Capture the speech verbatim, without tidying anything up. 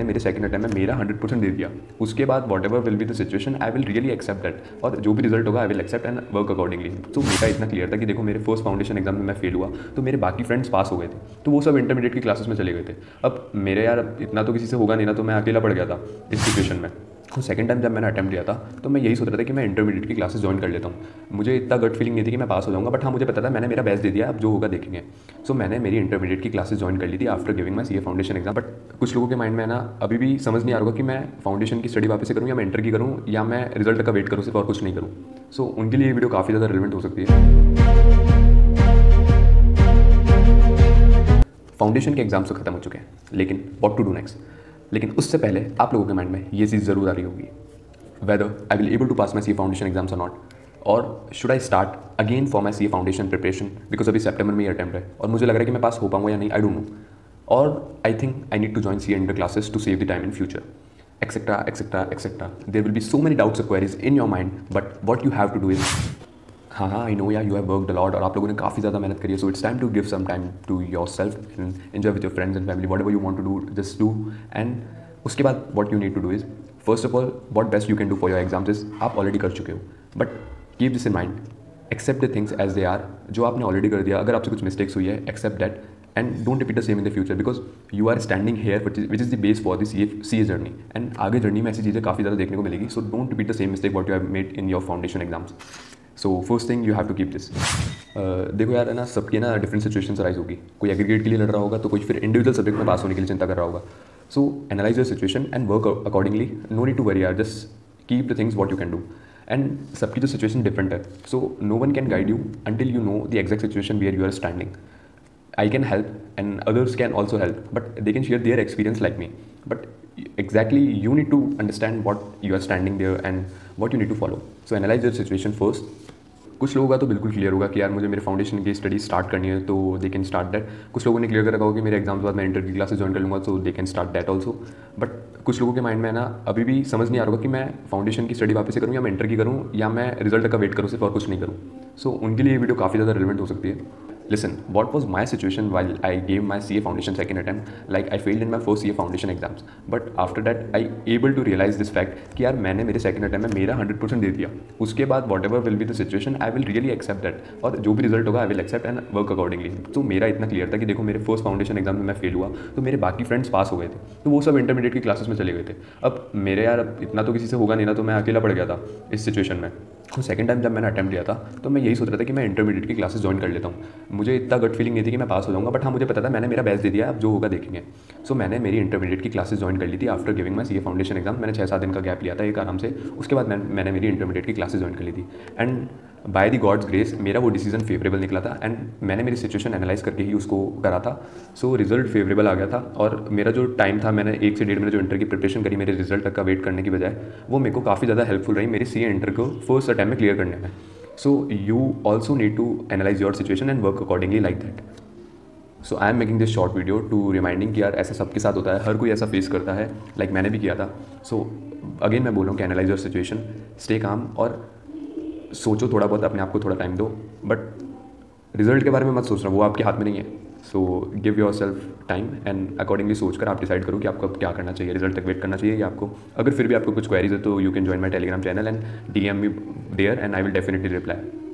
आपने मेरे second attempt में मेरा हंड्रेड परसेंट दे दिया, उसके बाद whatever will be the situation I will really accept that, और जो भी रिजल्ट होगा I will accept and work accordingly. तो मेरा इतना क्लियर था कि देखो मेरे फर्स्ट फाउंडेशन एग्जाम में मैं फेल हुआ तो मेरे बाकी फ्रेंड्स पास हो गए थे, तो वो सब इंटरमीडिएट की क्लासेस में चले गए थे। अब मेरे यार इतना तो किसी से होगा नहीं ना, तो मैं अकेला पड़ गया था इस सिचुएशन में। तो सेकंड टाइम जब मैंने अटैम्प्ट किया था तो मैं यही सोच रहा था कि मैं इंटरमीडिएट की क्लासेस ज्वाइन कर लेता हूँ, मुझे इतना गट फीलिंग नहीं थी कि मैं पास हो जाऊँगा, बट हाँ मुझे पता था मैंने मेरा बेस्ट दे दिया, अब जो होगा देखेंगे। सो so, मैंने मेरी इंटरमीडिएट की क्लासेस ज्वाइन कर ली थी after giving my CA foundation exam. But कुछ लोगों के माइंड में ना अभी भी समझ नहीं आ रहा कि मैं फाउंडेशन की स्टडी वापस से करूँ या मैं इंटर की करूँ या मैं रिजल्ट का वेट करूँ, सिर्फ और कुछ नहीं करूँ। सो so, उनके लिए ये वीडियो काफ़ी ज़्यादा रिलेवेंट हो सकती है। फाउंडेशन के एग्जाम्स तो खत्म हो चुके हैं, लेकिन व्हाट टू डू नेक्स्ट। लेकिन उससे पहले आप लोगों के माइंड में ये चीज़ ज़रूर आ रही होगी, whether I will able to pass my C A foundation exams और नॉट, और should I start again for my C A foundation preparation, because अभी सेप्टेम्बर में ये अटैम्प्ट है और मुझे लग रहा है कि मैं पास हो पाऊंगा या नहीं, आई डोंट नो, और I think I need to join C A inter classes to save the time in future, etcetera etcetera etcetera. There will be so many doubts और queries in your mind, but what you have to do is, हाँ हाँ I know यार you have worked a lot और आप लोगों ने काफ़ी ज़्यादा मेहनत करी है, so it's time to give some time to your self and enjoy with your friends and family, whatever you want to do just do. And उसके बाद what you need to do is, first of all what best you can do for your exams is, आप already कर चुके हो, but keep this in mind, accept the things as they are, जो आपने already कर दिया, अगर आपसे कुछ मिस्टेक्स हुई है accept that and don't repeat the same in the future, because you are standing here which is the base for the CA journey, and आगे जर्नी में ऐसी चीज़ें काफ़ी ज़्यादा देखने को मिलेगी। So don't repeat the same mistake what you have made in your foundation exams. So first thing you have to keep this. देखो यार है ना, सबके ना डिफरेंट सिचुएशंस राइज होगी, कोई एग्रीगेट के लिए लड़ रहा होगा तो कोई फिर इंडिविजुअल सब्जेक्ट में पास होने के लिए चिंता कर रहा होगा। So analyse your situation and work accordingly, no need to worry यार, just keep the things what you can do, and सबकी जो सिचुएशन डिफरेंट है, so no one can guide you until you know the exact situation where you are standing. I can help and others can also help, but they can share their experience like me. But exactly you need to understand what you are standing there and what you need to follow. So analyze your situation first. कुछ लोगों का तो बिल्कुल clear होगा कि यार मुझे मेरे फाउंडेशन की स्टडी स्टार्ट करनी है, तो दे कैन स्टार्ट दैट। कुछ लोगों ने क्लियर कर रखा होगा कि मेरे एग्जाम के बाद मैं इंटर की क्लासेस ज्वाइन कर लूँगा, तो they can start that also. But कुछ लोगों के माइंड में ना अभी भी समझ नहीं आ रहा होगा कि मैं फाउंडेशन की स्टडी वापस से करूँ या मैं इंटर की करूँ या मैं रिजल्ट का वेट करूँ, सिर्फ और कुछ नहीं करूँ। सो उनके लिए ये वीडियो काफ़ी ज़्यादा रिलेवेंट हो सकती है। Listen, what was my situation while I gave my C A Foundation second attempt? Like I failed in my first C A Foundation exams, but after that I able to realize this fact कि यार मैंने मेरे second attempt में मेरा hundred percent दे दिया, उसके बाद whatever will be the situation I will really accept that, और जो भी रिजल्ट होगा I will accept and work accordingly। तो मेरा इतना क्लियर था कि देखो मेरे first foundation exam में मैं फेल हुआ तो मेरे बाकी फ्रेंड्स पास हो गए थे, तो वो सब इंटरमीडिएट की क्लासेस में चले गए थे। अब मेरे यार इतना तो किसी से होगा नहीं ना, तो मैं अकेला पड़ गया था इस सिचुएशन में। तो सेकंड टाइम जब मैंने अटैम्प्ट किया था तो मैं यही सोच रहा था कि मैं इंटरमीडिएट की क्लासेस ज्वाइन कर लेता हूँ, मुझे इतना गट फीलिंग नहीं थी कि मैं पास हो जाऊँगा, बट हाँ मुझे पता था मैंने मेरा बेस्ट दे दिया, अब जो होगा देखेंगे। सो so, मैंने मेरी इंटरमीडिएट की क्लासेस ज्वाइन कर ली थी after giving my CA foundation exam, मैंने छः सात दिन का गैप लिया था एक आराम से, उसके बाद मैं, मैंने मेरी इंटरमीडिएट की क्लासेस ज्वाइन कर ली थी, and by the God's grace मेरा वो डिसीजन फेवरेबल निकला था, एंड मैंने मेरी सिचुएशन एनालाइज करके ही उसको करा था। सो रिजल्ट फेवरेबल आ गया था, और मेरा जो टाइम था मैंने एक से डेढ़ महीने जो इंटर की प्रिपरेशन करी मेरे रिजल्ट तक का वेट करने की बजाय, वो मेरे को काफ़ी ज़्यादा हेल्पफुल रही मेरी सीए इंटर को फर्स्ट अटैम्प्ट में क्लियर करने में। So you also need to analyse your situation and work accordingly like that. So I am making this short video to reminding कि यार ऐसा सबके साथ होता है, हर कोई ऐसा फेस करता है, लाइक like मैंने भी किया था। सो so, अगेन मैं बोल रहा हूँ कि analyse your situation, stay calm और सोचो थोड़ा बहुत, अपने आप को थोड़ा टाइम दो, बट रिजल्ट के बारे में मत सोचना, वो आपके हाथ में नहीं है। So give yourself time and accordingly सोच कर आप डिसाइड करो कि आपको क्या करना चाहिए, रिजल्ट तक वेट करना चाहिए या आपको, अगर फिर भी आपको कुछ क्वेरीज है तो you can join my Telegram channel and D M me there and I will definitely reply.